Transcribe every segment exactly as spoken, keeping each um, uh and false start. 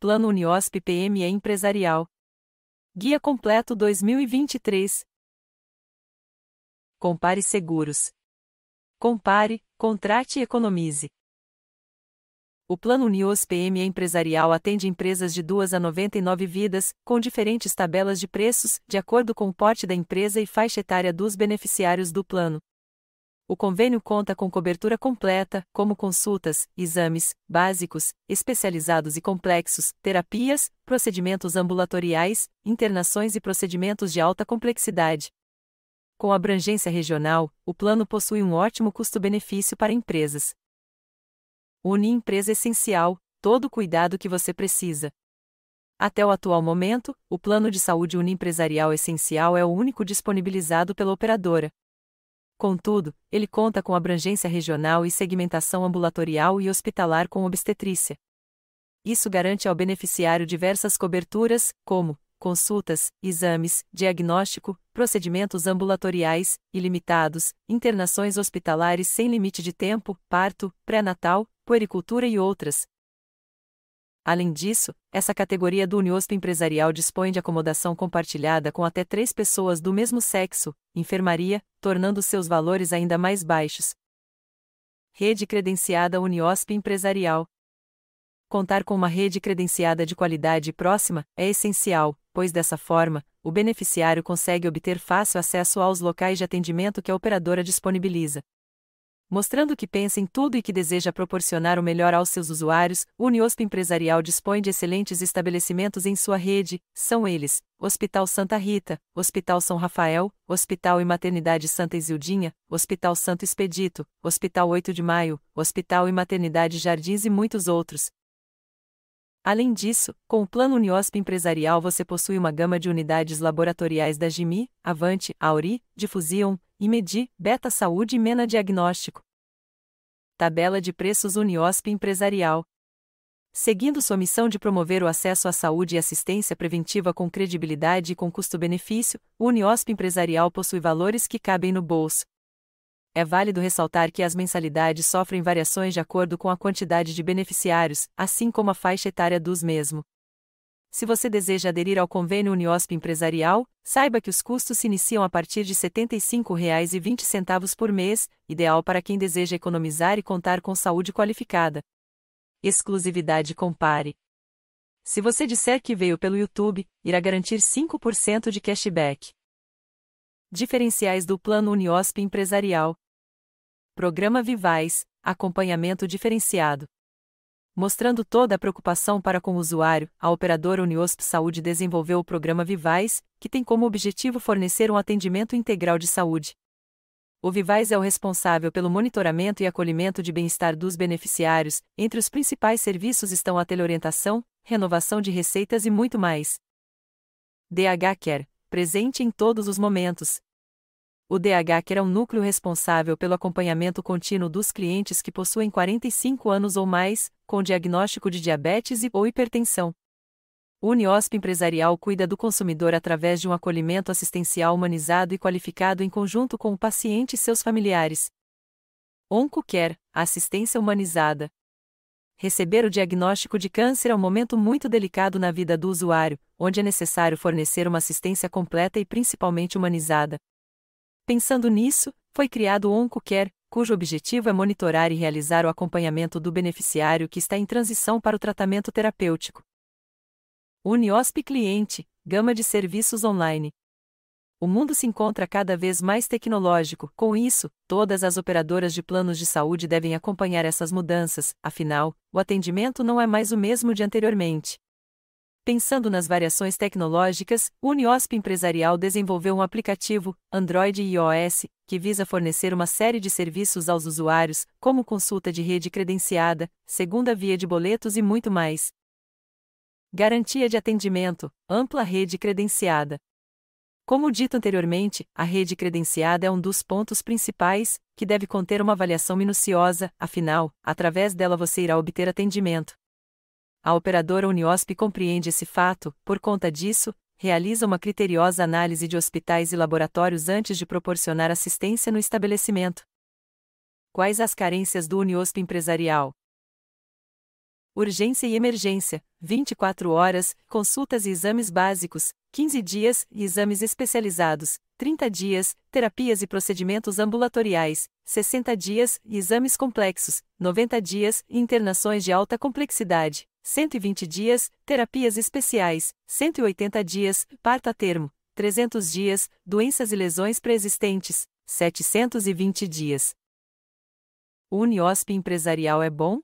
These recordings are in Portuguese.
Plano UniOSP P M E Empresarial. Guia Completo dois mil e vinte e três. Compare Seguros. Compare, contrate e economize. O Plano UniOSP P M E Empresarial atende empresas de duas a noventa e nove vidas, com diferentes tabelas de preços, de acordo com o porte da empresa e faixa etária dos beneficiários do plano. O convênio conta com cobertura completa, como consultas, exames, básicos, especializados e complexos, terapias, procedimentos ambulatoriais, internações e procedimentos de alta complexidade. Com abrangência regional, o plano possui um ótimo custo-benefício para empresas. Uni Empresa Essencial, todo o cuidado que você precisa. Até o atual momento, o plano de saúde Uni Empresarial Essencial é o único disponibilizado pela operadora. Contudo, ele conta com abrangência regional e segmentação ambulatorial e hospitalar com obstetrícia. Isso garante ao beneficiário diversas coberturas, como consultas, exames, diagnóstico, procedimentos ambulatoriais, ilimitados, internações hospitalares sem limite de tempo, parto, pré-natal, puericultura e outras. Além disso, essa categoria do UniHosp Empresarial dispõe de acomodação compartilhada com até três pessoas do mesmo sexo, enfermaria, tornando seus valores ainda mais baixos. Rede credenciada UniHosp Empresarial. Contar com uma rede credenciada de qualidade próxima é essencial, pois dessa forma, o beneficiário consegue obter fácil acesso aos locais de atendimento que a operadora disponibiliza. Mostrando que pensa em tudo e que deseja proporcionar o melhor aos seus usuários, o UniHosp Empresarial dispõe de excelentes estabelecimentos em sua rede, são eles, Hospital Santa Rita, Hospital São Rafael, Hospital e Maternidade Santa Isildinha, Hospital Santo Expedito, Hospital oito de Maio, Hospital e Maternidade Jardins e muitos outros. Além disso, com o Plano UniHosp Empresarial você possui uma gama de unidades laboratoriais da GIMI, Avante, Auri, Difusion, IMEDI, Beta Saúde e MENA Diagnóstico. Tabela de preços UniHosp Empresarial. Seguindo sua missão de promover o acesso à saúde e assistência preventiva com credibilidade e com custo-benefício, o UniHosp Empresarial possui valores que cabem no bolso. É válido ressaltar que as mensalidades sofrem variações de acordo com a quantidade de beneficiários, assim como a faixa etária dos mesmos. Se você deseja aderir ao convênio UniHosp Empresarial, saiba que os custos se iniciam a partir de setenta e cinco reais e vinte centavos por mês, ideal para quem deseja economizar e contar com saúde qualificada. Exclusividade Compare. Se você disser que veio pelo YouTube, irá garantir cinco por cento de cashback. Diferenciais do Plano UniHosp Empresarial. Programa Vivais, acompanhamento diferenciado. Mostrando toda a preocupação para com o usuário, a operadora UniHosp Saúde desenvolveu o programa Vivais, que tem como objetivo fornecer um atendimento integral de saúde. O Vivais é o responsável pelo monitoramento e acolhimento de bem-estar dos beneficiários. Entre os principais serviços estão a teleorientação, renovação de receitas e muito mais. D H Care, presente em todos os momentos. O D H Care é um núcleo responsável pelo acompanhamento contínuo dos clientes que possuem quarenta e cinco anos ou mais, com diagnóstico de diabetes e ou hipertensão. O UniHosp Empresarial cuida do consumidor através de um acolhimento assistencial humanizado e qualificado em conjunto com o paciente e seus familiares. OncoCare, assistência humanizada. Receber o diagnóstico de câncer é um momento muito delicado na vida do usuário, onde é necessário fornecer uma assistência completa e principalmente humanizada. Pensando nisso, foi criado o OncoCare, cujo objetivo é monitorar e realizar o acompanhamento do beneficiário que está em transição para o tratamento terapêutico. UniHosp Cliente, gama de serviços online. O mundo se encontra cada vez mais tecnológico, com isso, todas as operadoras de planos de saúde devem acompanhar essas mudanças, afinal, o atendimento não é mais o mesmo de anteriormente. Pensando nas variações tecnológicas, o UniHosp Empresarial desenvolveu um aplicativo, Android e iOS, que visa fornecer uma série de serviços aos usuários, como consulta de rede credenciada, segunda via de boletos e muito mais. Garantia de atendimento, ampla rede credenciada. Como dito anteriormente, a rede credenciada é um dos pontos principais, que deve conter uma avaliação minuciosa, afinal, através dela você irá obter atendimento. A operadora UniHosp compreende esse fato, por conta disso, realiza uma criteriosa análise de hospitais e laboratórios antes de proporcionar assistência no estabelecimento. Quais as carências do UniHosp Empresarial? urgência e emergência, vinte e quatro horas, consultas e exames básicos, quinze dias, e exames especializados, trinta dias, terapias e procedimentos ambulatoriais, sessenta dias, e exames complexos, noventa dias, internações de alta complexidade, cento e vinte dias, terapias especiais, cento e oitenta dias, parto a termo, trezentos dias, doenças e lesões pré-existentes, setecentos e vinte dias. O UniHosp Empresarial é bom?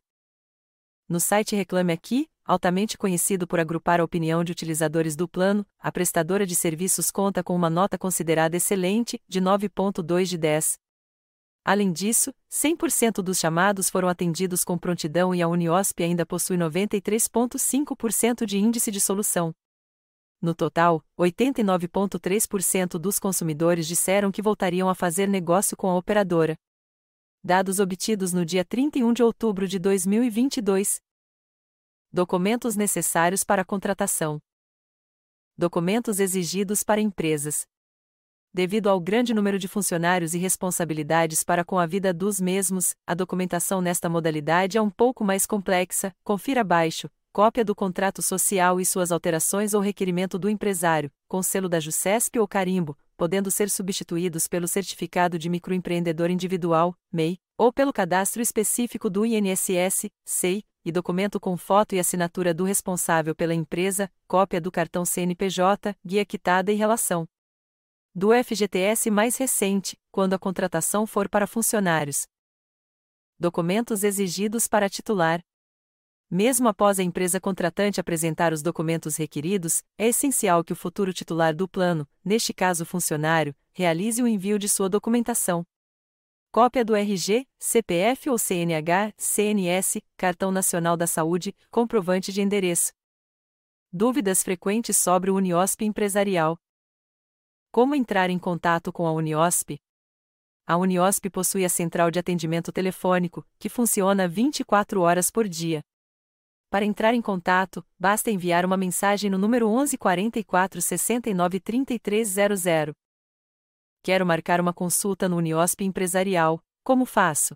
No site Reclame Aqui, altamente conhecido por agrupar a opinião de utilizadores do plano, a prestadora de serviços conta com uma nota considerada excelente, de nove vírgula dois de dez. Além disso, cem por cento dos chamados foram atendidos com prontidão e a UniHosp ainda possui noventa e três vírgula cinco por cento de índice de solução. No total, oitenta e nove vírgula três por cento dos consumidores disseram que voltariam a fazer negócio com a operadora. Dados obtidos no dia trinta e um de outubro de dois mil e vinte e dois. Documentos necessários para a contratação. Documentos exigidos para empresas. Devido ao grande número de funcionários e responsabilidades para com a vida dos mesmos, a documentação nesta modalidade é um pouco mais complexa, confira abaixo. Cópia do contrato social e suas alterações ou requerimento do empresário, com selo da JUCESP ou carimbo, podendo ser substituídos pelo Certificado de Microempreendedor Individual, M E I, ou pelo cadastro específico do I N S S, C E I, e documento com foto e assinatura do responsável pela empresa, cópia do cartão C N P J, guia quitada e relação. Do F G T S mais recente, quando a contratação for para funcionários. Documentos exigidos para titular. Mesmo após a empresa contratante apresentar os documentos requeridos, é essencial que o futuro titular do plano, neste caso funcionário, realize o envio de sua documentação. Cópia do R G, C P F ou C N H, C N S, Cartão Nacional da Saúde, comprovante de endereço. Dúvidas frequentes sobre o UniHosp Empresarial. Como entrar em contato com a UniHosp? A UniHosp possui a central de atendimento telefônico, que funciona vinte e quatro horas por dia. Para entrar em contato, basta enviar uma mensagem no número onze quarenta e quatro sessenta e nove trinta e três zero zero. Quero marcar uma consulta no UniHosp Empresarial, como faço?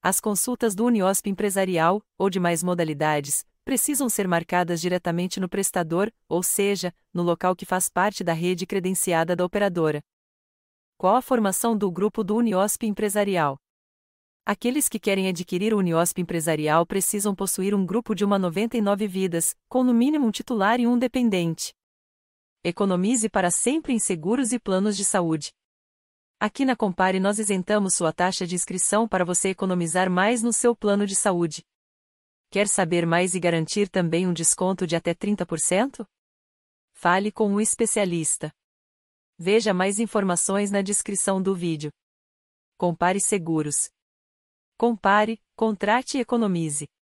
As consultas do UniHosp Empresarial, ou de mais modalidades, precisam ser marcadas diretamente no prestador, ou seja, no local que faz parte da rede credenciada da operadora. Qual a formação do grupo do UniHosp Empresarial? Aqueles que querem adquirir o UniHosp Empresarial precisam possuir um grupo de noventa e nove vidas, com no mínimo um titular e um dependente. Economize para sempre em seguros e planos de saúde. Aqui na Compare nós isentamos sua taxa de inscrição para você economizar mais no seu plano de saúde. Quer saber mais e garantir também um desconto de até trinta por cento? Fale com um especialista. Veja mais informações na descrição do vídeo. Compare Seguros. Compare, contrate e economize.